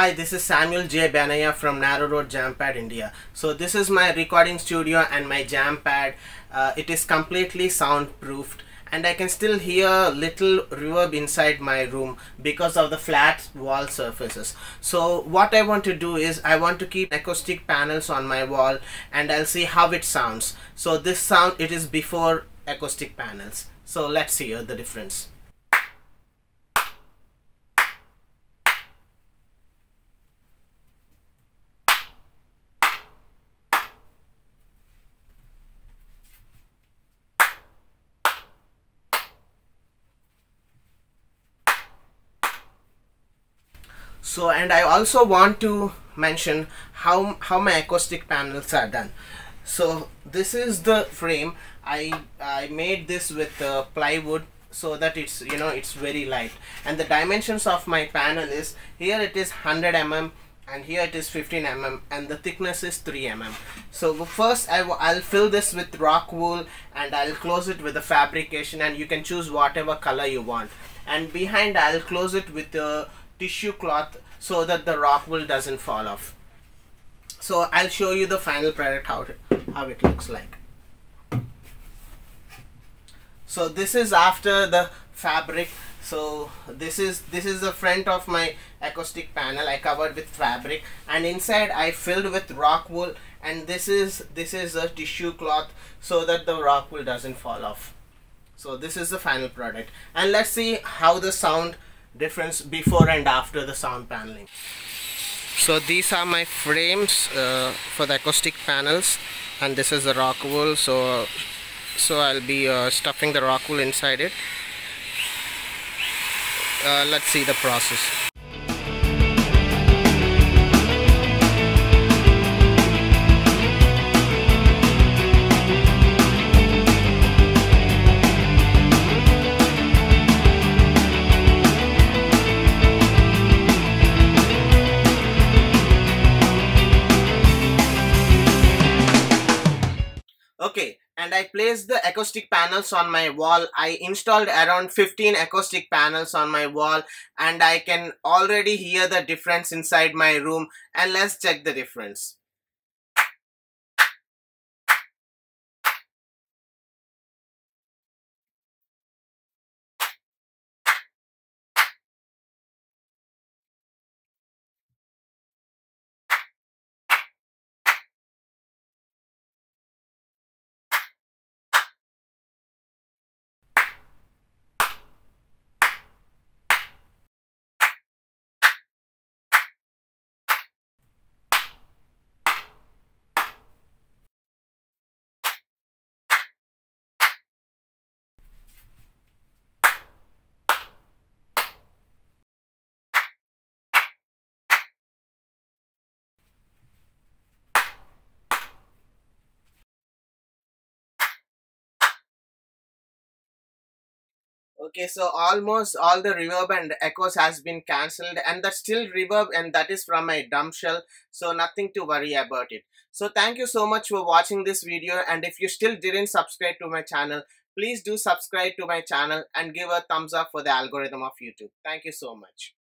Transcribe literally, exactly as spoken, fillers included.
Hi, this is Samuel J. Benaiah from Narrow Road Jam Pad India. So this is my recording studio and my jam pad. Uh, it is completely soundproofed, and I can still hear little reverb inside my room because of the flat wall surfaces. So what I want to do is I want to keep acoustic panels on my wall, and I'll see how it sounds. So this sound, it is before acoustic panels. So let's hear the difference. So, and I also want to mention how how my acoustic panels are done. So this is the frame. I I made this with uh, plywood so that it's you know it's very light. And the dimensions of my panel is, here it is one hundred millimeters and here it is fifteen millimeters, and the thickness is three millimeters. So first I w I'll fill this with rock wool, and I'll close it with a fabrication, and you can choose whatever color you want. And behind I'll close it with a tissue cloth so that the rock wool doesn't fall off. So I'll show you the final product, how it, how it looks like. So this is after the fabric. So this is this is the front of my acoustic panel. I covered with fabric, and inside I filled with rock wool, and this is this is a tissue cloth so that the rock wool doesn't fall off. So this is the final product, and let's see how the sound difference before and after the sound paneling. So these are my frames uh, for the acoustic panels, and this is the rock wool. So so I'll be uh, stuffing the rock wool inside it. Uh, let's see the process. Okay, and I placed the acoustic panels on my wall. I installed around fifteen acoustic panels on my wall, and I can already hear the difference inside my room. And let's check the difference. Okay, so almost all the reverb and echoes has been cancelled, and that's still reverb, and that is from my dumb shell, so nothing to worry about it. So thank you so much for watching this video, and if you still didn't subscribe to my channel, please do subscribe to my channel and give a thumbs up for the algorithm of YouTube. Thank you so much.